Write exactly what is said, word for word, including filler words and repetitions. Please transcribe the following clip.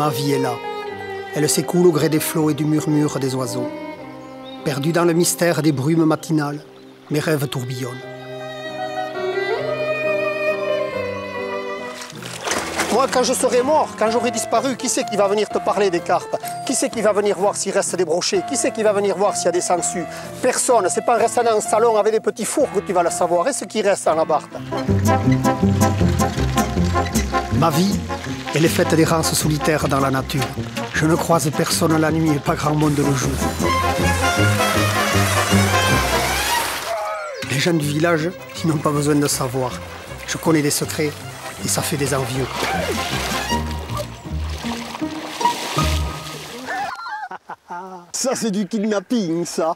Ma vie est là. Elle s'écoule au gré des flots et du murmure des oiseaux. Perdue dans le mystère des brumes matinales, mes rêves tourbillonnent. Moi, quand je serai mort, quand j'aurai disparu, qui c'est qui va venir te parler des carpes? Qui c'est qui va venir voir s'il reste des brochets? Qui c'est qui va venir voir s'il y a des sangsues? Personne. C'est pas en restant dans un salon avec des petits fours que tu vas le savoir. Et ce qui reste en Abarthe? Ma vie, elle est faite d'errances solitaires dans la nature. Je ne croise personne la nuit et pas grand monde le jour. Les gens du village, ils n'ont pas besoin de savoir. Je connais des secrets. Et ça fait des envieux. Ça, c'est du kidnapping, ça.